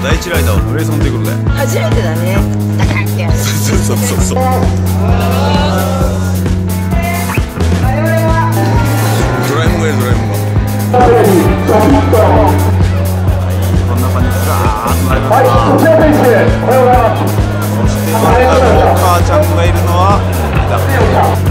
第一ライダーは上さんということで初めてだね。だからってやる。そうドラえもんがいる。ドラえもんがこんな感じでザーッとなります。そしてこれからもお母ちゃんがいるのはラップ。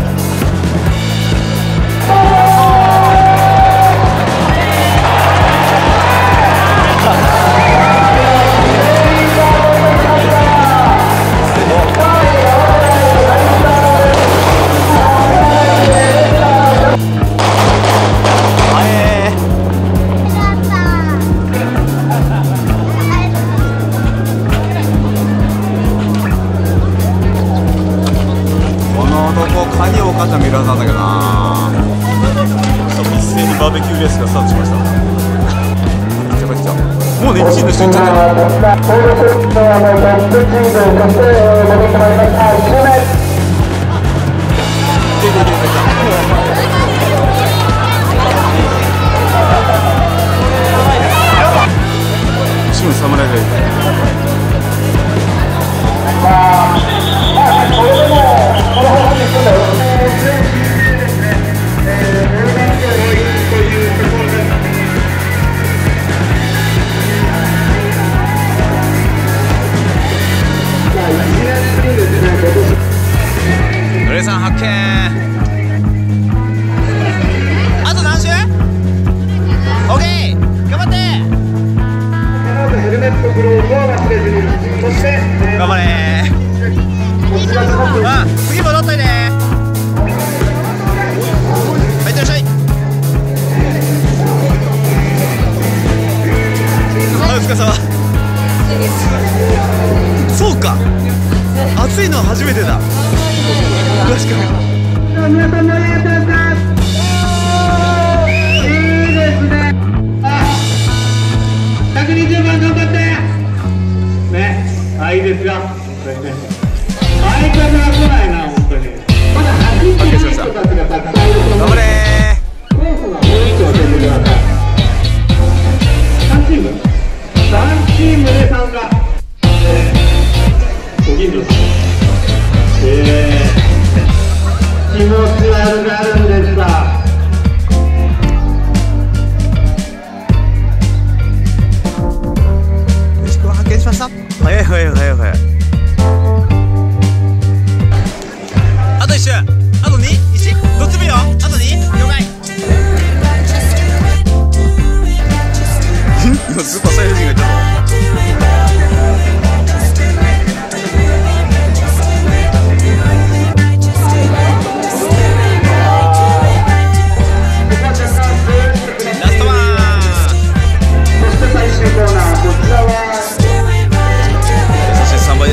鍵をかけたミラーなんだけどな。一斉にバーベキューレースがスタートしました。めちゃめちゃもうね、1位の人いっちゃった。上さん発見。あと何周 ？OK 頑張って。頑張れー。あ、次戻っといて。はい、いってらっしゃい。お疲れ様。そうか。暑いのは初めてだ。確かに。いいですね。120番頑張って。ね、あ、いいですよ。相方が来ないな、本当に。まだ80人の人たちが戦いをする。頑張れー。コースがもう一度教えてください。3チーム。3チームで参加。ご近所です。気持ち悪くなるんでした。よし君を発見しました。早い早い早い早い。あと1周、あと2、1、どっちもいいよ。あと2、了解。今スーパーサイヤ人がいた。お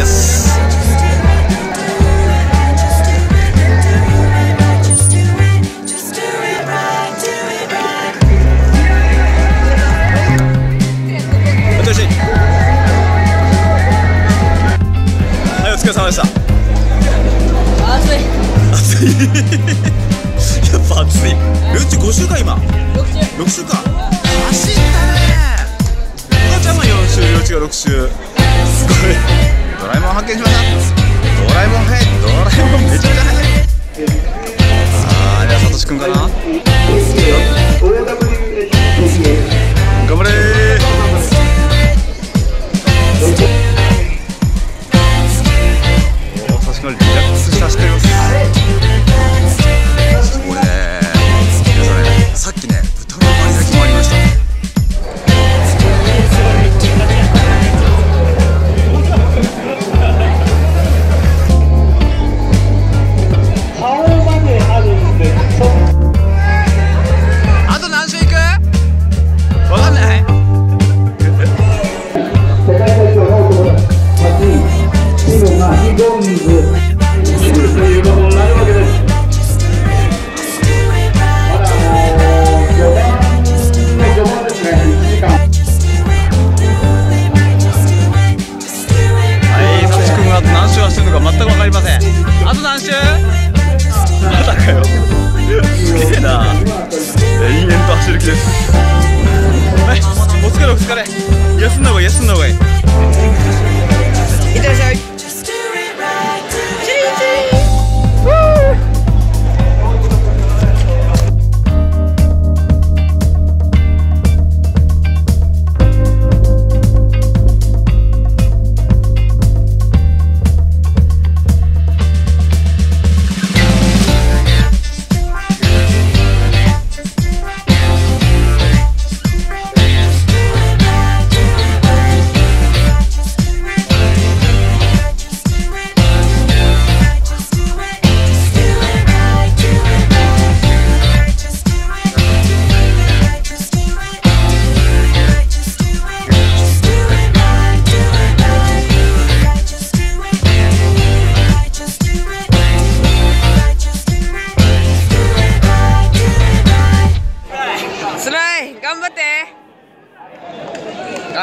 疲れ様でした。暑い。やっぱ暑い。ルンチ5週か今。6週か。走ったね。お母ちゃんも4週、幼稚が6週。すごい。ドラえもん発見しました。ドラえもん早い。ドラえもんめちゃめちゃ早い。ああ、じゃあさとしくんかな。頑張れー。疲れ。休んだ方がいい、休んだ方がいい。いってらっしゃい。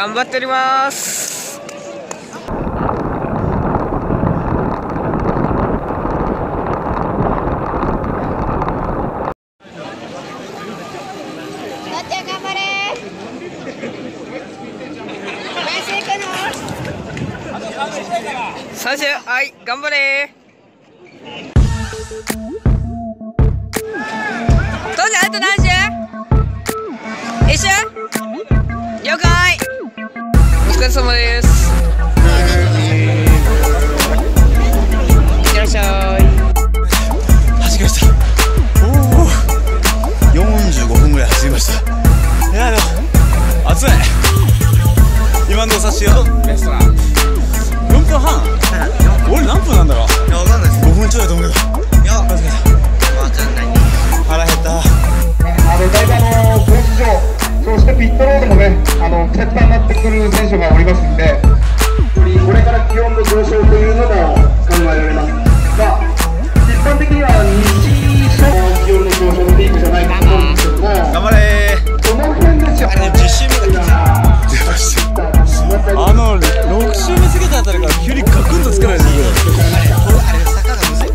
頑張っております。三周、はい、頑張れ。父ちゃん、あと何周？一周？了解。お疲れ様です。いってらっしゃい。走りました。おお、45分ぐらい走りました。いや、でも暑い。今のお差しよ。レストラン。4分半。俺何分なんだろう。いや、わかんないです。5分ちょいだと思うけど。いや、わかんない。腹減った。大体コース上。そしてピットロードもね、クタクタになってくる選手がおりますんで、これから気温の上昇というのも考えられます。まあ、一般的には日中の気温の上昇のピークじゃないかと思うんですけども、頑張れー。この辺ですよ。あれ10周目だけ出ました。6周目過ぎたあたりから急にガクンとつかないですよ。あれ坂がむずい。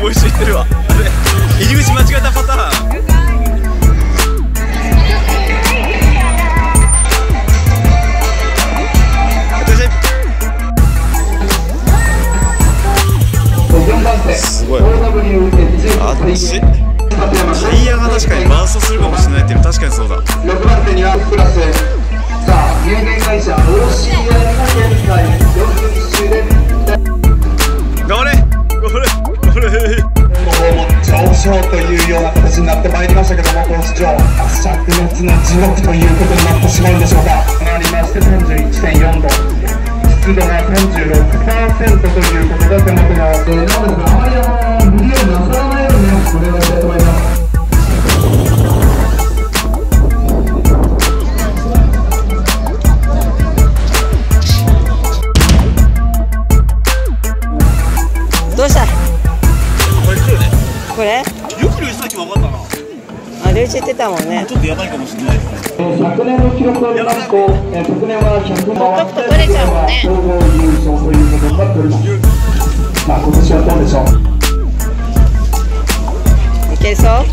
もう一緒行ってるわ。入り口間違ったパターン。すごい。あっち。タイヤが確かにバーストするかもしれないっていうの、確かにそうだ。6番手にはプラス。さあ、有限会社 OCR の現在41周で。頑張れ。これも上昇というような形になってまいりましたけども、この市場灼熱の地獄ということになってしまうんでしょうか。となりまして 31.4 度、湿度が 36% ということで、手元がなのであまり無理をなさらないようにお願いしたいと思います。どうしたこれ？よく練習した時分かったな。あ、練習してたもんね。ちょっとやばいかもしれないですね。昨年の記録を見ますと、昨年は100回と取れちゃうもんね。総合優勝ということになっております。まあ今年はどうでしょう。いけそう？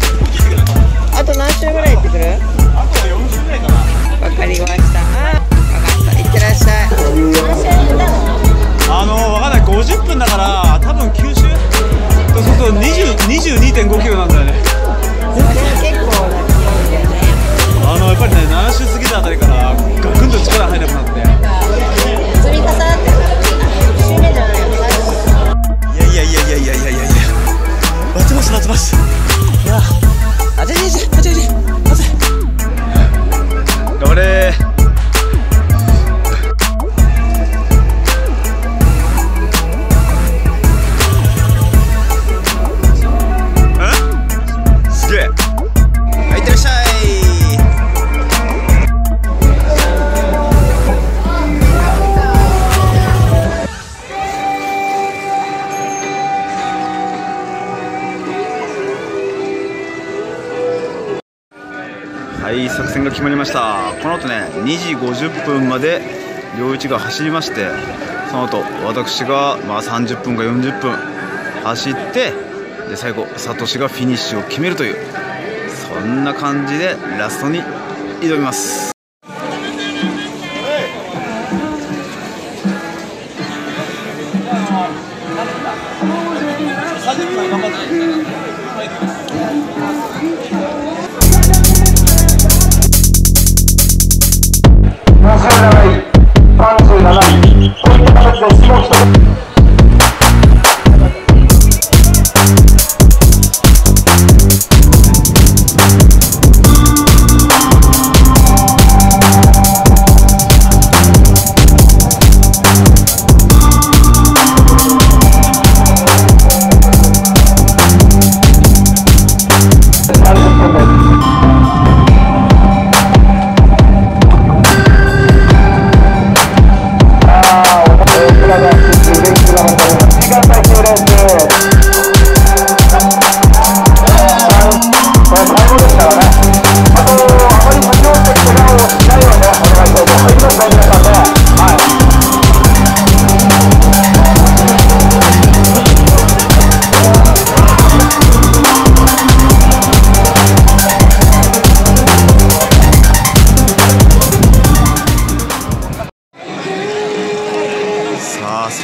あと何周ぐらい行ってくる？あとは40ぐらいかな。わかりました。あ、分かった。いってらっしゃい。何周行ったの？わかんない。50分だから多分9周。そうすると 22.5キロなんだよね。結構な気温だよね。やっぱりね、7周過ぎたあたりからガクンと力入らなくなって積み重なってるから、1周目じゃないよ。いや待ちます待ちます。いや、あちゃい頑張れー。作戦が決まりました。この後ね、2時50分まで良一が走りまして、その後私がまあ30分か40分走って、で最後サトシがフィニッシュを決めるという、そんな感じでラストに挑みます。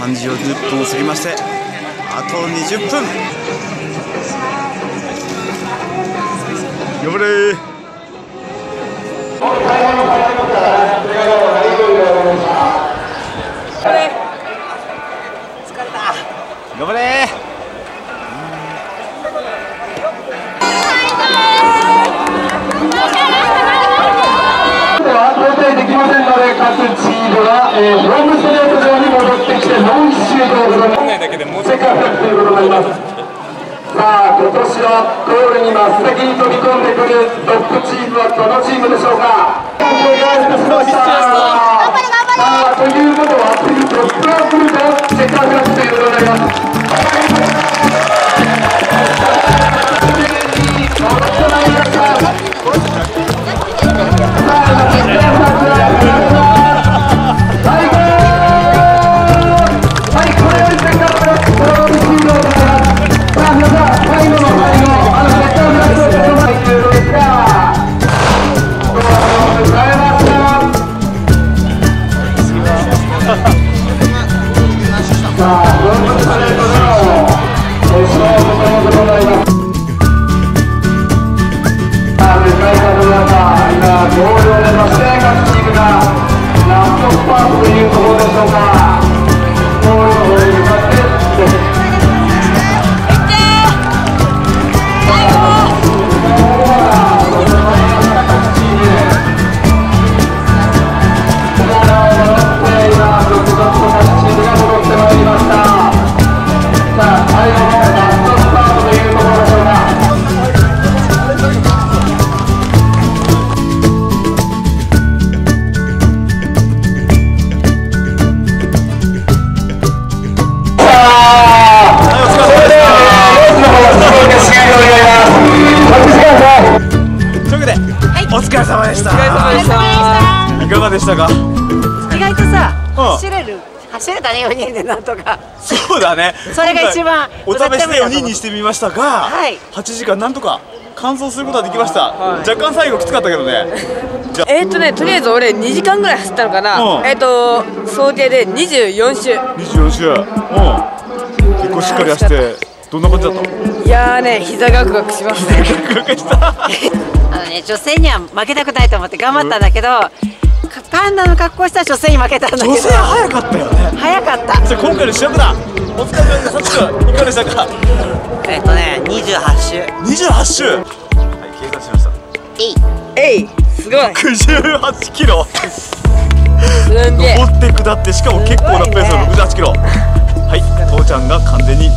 3時40分を過ぎまして、あと20分。頑張れー。頑張れー。さあ、今年はゴールに真っ先に飛び込んでくるトップチームはどのチームでしょうか。お願いいたしました。さあ、ということは次トップアップルとセカンドアップということになります。いかがでしたか。意外とさ、走れたね、4人でなんとか。そうだね。それが一番お試しで4人にしてみましたが、8時間なんとか完走することができました。若干最後きつかったけどね。とりあえず俺2時間ぐらい走ったのかな。想定で24周。結構しっかり走って、どんな感じだった。いやーね、膝ガクガクしますね。女性には負けたくないと思って頑張ったんだけど、パンダの格好した女性に負けたんだけど。女性早かったよね。早かった。じゃあ今回の主役だ。お疲れ様です。サチ君いかがでしたか。28周、はい、計算しました。えいすごい。68キロ。登って下って、しかも結構なペースの68キロ。はい、父ちゃんが完全に